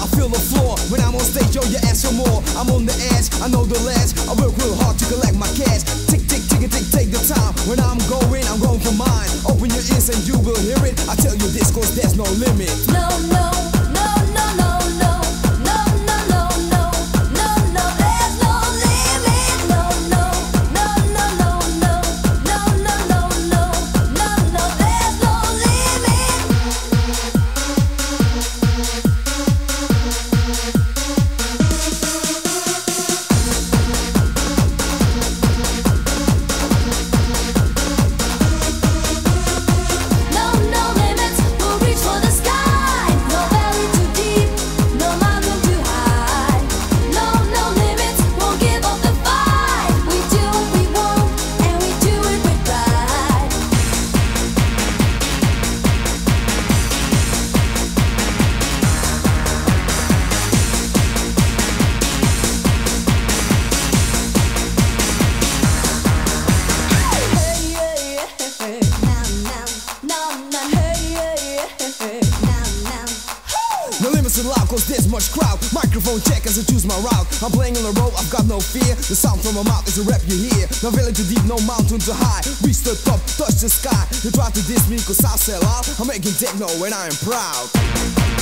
I feel the floor. When I'm on stage, yo, you ask for more. I'm on the edge, I know the ledge. I work real hard to collect my cash. Tick, tick, tick, tick, take the time. When I'm going for mine. Open your ears and you will hear it. I tell you this, cause there's no limit. No, no. Cause there's much crowd. Microphone check as I choose my route. I'm playing on the road, I've got no fear. The sound from my mouth is a rap you hear. No valley too deep, no mountain too high. Reach the top, touch the sky. You try to diss me cause I sell out. I'm making techno and I am proud.